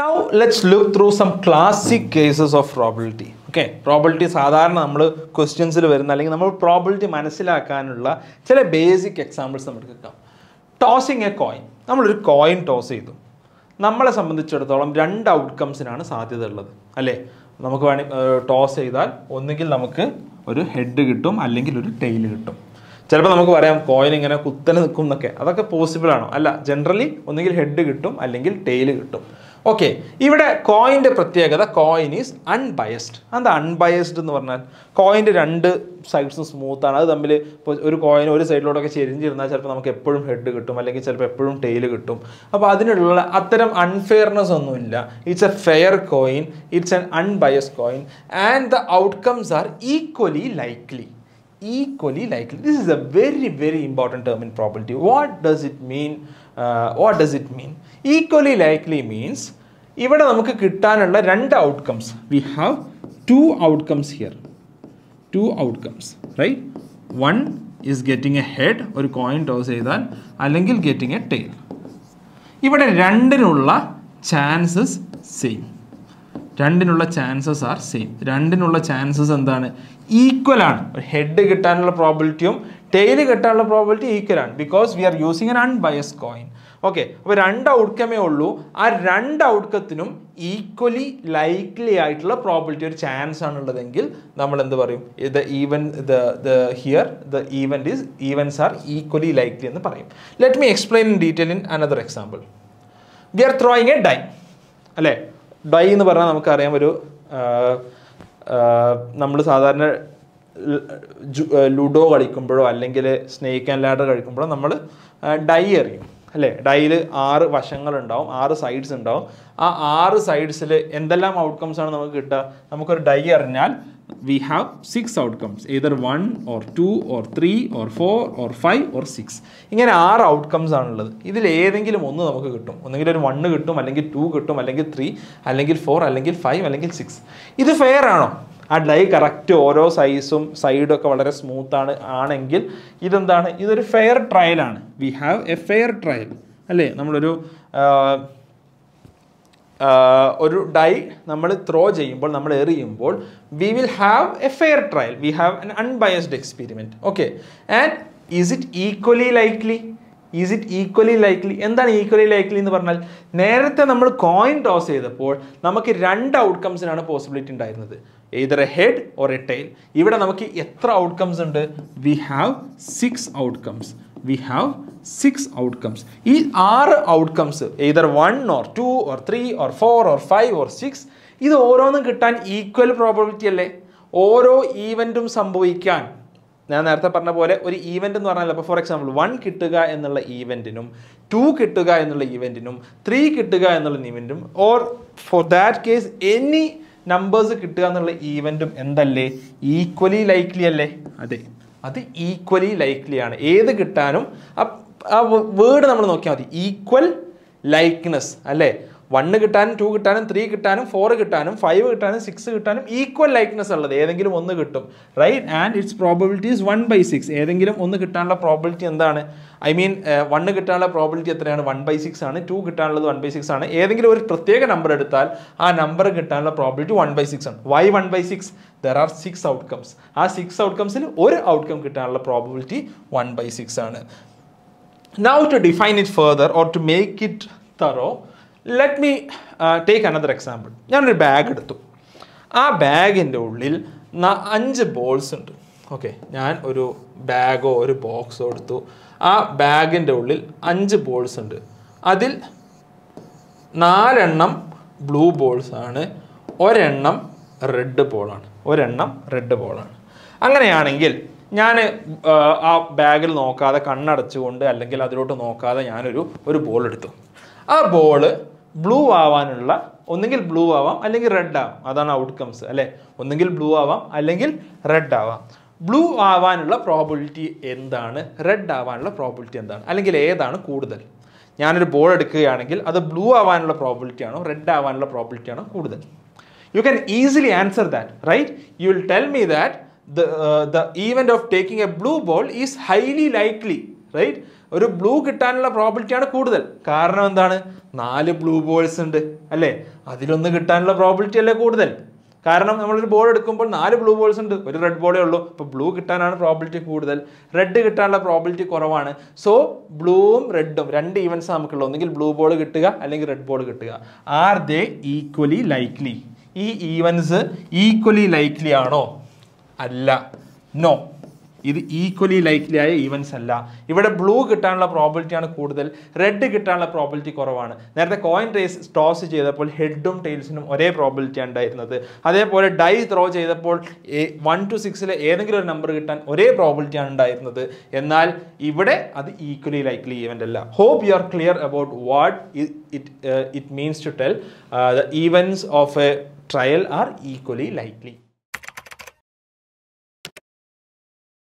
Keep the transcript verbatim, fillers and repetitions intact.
Now let's look through some classic cases of probability. Okay, probability is saadharana questions il verunna allengi nammal probability manasilaakkanulla chela basic examples namakku edukam. Tossing a coin. Nammal oru coin toss cheyidu. Nammale sambandhichidatholam rendu outcomes inana sadhyatha ullathu. Alle namakku vani toss cheydal onnengil namakku oru head kittum allengil oru tail kittum. Chelappo namukku parayam coin ingane kuttane nikkum ennakke adakke possible aanu alla generally onnengil head kittum allengil tail kittum. Okay, ivide coin inde pratyekada coin is unbiased. And unbiased ennu parnal coin inde rendu sides smooth aanu adu thammil oru coin oru side lodokke cherinjirna chelappo namukku eppozhum head kittum allengil chelappo eppozhum tail kittum. Appo adinulla atharam unfairness onnu illa. It's a fair coin, it's an unbiased coin, and the outcomes are equally likely. Equally likely. This is a very very important term in probability. What does it mean? Uh, what does it mean? Equally likely means ivada namukku kittanalla rendu outcomes. We have two outcomes here. Two outcomes, right? One is getting a head or coin toss edan allengil getting a tail. Ivada rendinulla chances same. Rendinulla chances are same. Rendinulla chances endana equal ആണ്. Head കിട്ടാനുള്ള പ്രോബിലിറ്റിയും tail കിട്ടാനുള്ള probability equal ആണ് because we are using an unbiased coin. Okay, അപ്പോൾ രണ്ട് ഔട്ട്കമേ ഉള്ളൂ. ആ രണ്ട് ഔട്ട്കത്തിനും ഈക്വലി ലൈക്ലി ആയിട്ടുള്ള പ്രോബിലിറ്റി ഒരു ചാൻസ് ആണുള്ളതെങ്കിൽ നമ്മൾ എന്ത് പറയും? The even the the here the event is events are equally likely എന്ന് പറയും. Let me explain in detail in another example. We are throwing a die, അല്ലേ? ഡൈ എന്ന് പറഞ്ഞാൽ നമുക്കറിയാം ഒരു നമ്മൾ സാധാരണ ലുഡോ കളിക്കുമ്പോഴോ അല്ലെങ്കിൽ സ്നേക്ക് ആൻഡ് ലാഡർ കളിക്കുമ്പോഴോ നമ്മൾ ഡൈ എറിയും, അല്ലേ? ഡൈയിൽ ആറ് വശങ്ങളുണ്ടാവും, ആറ് സൈഡ്സ് ഉണ്ടാവും. ആ ആറ് സൈഡ്സിൽ എന്തെല്ലാം ഔട്ട്കംസ് ആണ് നമുക്ക് കിട്ടുക? നമുക്കൊരു ഡൈ എറിഞ്ഞാൽ we have six outcomes, either one or two or three or four or five or six, ഇങ്ങനെ ആറ് ഔട്ട്കംസ് ആണുള്ളത്. ഇതിൽ ഏതെങ്കിലും ഒന്ന് നമുക്ക് കിട്ടും. ഒന്നെങ്കിൽ ഒരു വണ്ണ് കിട്ടും, അല്ലെങ്കിൽ ടു കിട്ടും, അല്ലെങ്കിൽ ത്രീ, അല്ലെങ്കിൽ ഫോർ, അല്ലെങ്കിൽ ഫൈവ്, അല്ലെങ്കിൽ സിക്സ്. ഇത് ഫെയർ ആണോ? ആ ഡൈ കറക്റ്റ് ഓരോ സൈസും സൈഡൊക്കെ വളരെ സ്മൂത്താണ് ആണെങ്കിൽ ഇതെന്താണ്? ഇതൊരു ഫെയർ ട്രയലാണ്. We have a fair trial, അല്ലേ? നമ്മളൊരു ഒരു ഡൈ നമ്മൾ ത്രോ ചെയ്യുമ്പോൾ, നമ്മൾ എറിയുമ്പോൾ we will have a fair trial. We have an unbiased experiment. Okay, and is it equally likely? Is it equally likely? എന്താണ് ഈക്വലി ലൈക്ലി എന്ന് പറഞ്ഞാൽ, നേരത്തെ നമ്മൾ കോയിൻ ടോസ് ചെയ്തപ്പോൾ നമുക്ക് രണ്ട് ഔട്ട്കംസിനാണ് പോസിബിലിറ്റി ഉണ്ടായിരുന്നത്, either a head or a tail. ഇവിടെ നമുക്ക് എത്ര ഔട്ട്കംസ് ഉണ്ട്? We have six outcomes. We have six outcomes. ഈ ആറ് outcomes either one or two or three or four or five or six, ഇത് ഓരോന്നും കിട്ടാൻ ഈക്വൽ പ്രോബബിലിറ്റി അല്ലേ? ഓരോ ഈവൻറ്റും സംഭവിക്കാൻ, ഞാൻ നേരത്തെ പറഞ്ഞ പോലെ ഒരു ഈവൻ്റ് എന്ന് പറഞ്ഞാൽ, അപ്പോൾ ഫോർ എക്സാമ്പിൾ വൺ കിട്ടുക എന്നുള്ള ഈവൻറ്റിനും ടു കിട്ടുക എന്നുള്ള ഈവൻറ്റിനും ത്രീ കിട്ടുക എന്നുള്ള ഈവൻറ്റും or four that case any numbers കിട്ടുക എന്നുള്ള ഈവൻറ്റും എന്തല്ലേ? ഈക്വലി ലൈക്ലി അല്ലേ? അതെ, അത് ഈക്വലി ലൈക്ലിയാണ്. ഏത് കിട്ടാനും ആ വേർഡ് നമ്മൾ നോക്കിയാൽ മതി, ഈക്വൽ ലൈക്നെസ്, അല്ലേ? വണ്ണ് കിട്ടാനും ടു കിട്ടാനും ത്രീ കിട്ടാനും ഫോർ കിട്ടാനും ഫൈവ് കിട്ടാനും സിക്സ് കിട്ടാനും ഈക്വൽ ലൈക്നെസ് ഉള്ളത് ഏതെങ്കിലും ഒന്ന് കിട്ടും, right? And its probability is one by six. ഏതെങ്കിലും ഒന്ന് കിട്ടാനുള്ള പ്രോബിലിറ്റി എന്താണ്? ഐ മീൻ വണ്ണ് കിട്ടാനുള്ള പ്രോബിലിറ്റി എത്രയാണ്? വൺ ബൈ സിക്സ് ആണ്. ടു കിട്ടാനുള്ളത് വൺ ബൈ സിക്സ് ആണ്. ഏതെങ്കിലും ഒരു പ്രത്യേക നമ്പർ എടുത്താൽ ആ നമ്പർ കിട്ടാനുള്ള പ്രോബിലിറ്റി വൺ ബൈ സിക്സ് ആണ്. Why one by six? There are six outcomes. ആ സിക്സ് ഔട്ട്കംസിൽ ഒരു ഔട്ട്കം കിട്ടാനുള്ള പ്രോബിലിറ്റി വൺ ബൈ സിക്സ് ആണ്. Now to define it further or to make it thorough, Let me uh, take another example. ഞാനൊരു bag എടുത്തു. ആ ബാഗിൻ്റെ ഉള്ളിൽ അഞ്ച് ബോൾസ് ഉണ്ട്. ഓക്കെ, ഞാൻ ഒരു ബാഗോ ഒരു ബോക്സോ എടുത്തു. ആ ബാഗിൻ്റെ ഉള്ളിൽ അഞ്ച് ബോൾസ് ഉണ്ട്. അതിൽ നാലെണ്ണം ബ്ലൂ ബോൾസാണ്, ഒരെണ്ണം റെഡ് ബോളാണ്, ഒരെണ്ണം റെഡ് ബോളാണ്. അങ്ങനെയാണെങ്കിൽ ഞാൻ ആ ബാഗിൽ നോക്കാതെ കണ്ണടച്ചുകൊണ്ട് അല്ലെങ്കിൽ അതിലോട്ട് നോക്കാതെ ഞാനൊരു ഒരു ബോൾ എടുത്തു. ആ ബോള് ബ്ലൂ ആവാനുള്ള, ഒന്നെങ്കിൽ ബ്ലൂ ആവാം അല്ലെങ്കിൽ റെഡ് ആവാം, അതാണ് ഔട്ട്കംസ്, അല്ലേ? ഒന്നെങ്കിൽ ബ്ലൂ ആവാം അല്ലെങ്കിൽ റെഡ് ആവാം. ബ്ലൂ ആവാനുള്ള പ്രോബിലിറ്റി എന്താണ്? റെഡ് ആവാനുള്ള പ്രോബിലിറ്റി എന്താണ്? അല്ലെങ്കിൽ ഏതാണ് കൂടുതൽ? ഞാനൊരു ബോൾ എടുക്കുകയാണെങ്കിൽ അത് ബ്ലൂ ആവാനുള്ള പ്രോബിലിറ്റി ആണോ റെഡ് ആവാനുള്ള പ്രോബിലിറ്റി ആണോ കൂടുതൽ? You can easily answer that, right? You will tell me that the event of taking a blue ball is highly likely. right? One blue kittanula probability aanu koodudal. Kaaranam endanu? Four blue balls undu, alle? Adilonnu kittanula probability alle koodudal. Kaaranam nammal oru ball edukkumbol four blue balls undu, oru red ball ullu. Appo blue kittanana probability koodudal, red kittanula probability koravana. So blueum redum rendu events namukku onnengil blue ball kittuka allengi red ball kittuka. Are they equally likely? Ee events equally likely aano? Alla. No. This is equally likely events. Here blue kittanula probability aanu koodal, red kittanula probability koravaanu. Nerthe coin race toss cheyidappol head um tails um ore probability undayirunathu. Adeypole die throw cheyidappol one to six ile edengilu oru number kittan ore probability aanu undayirunathu. Ennal ivide adu equally likely event alla. Hope you are clear about what it it, uh, it means to tell uh, the events of a trial are equally likely.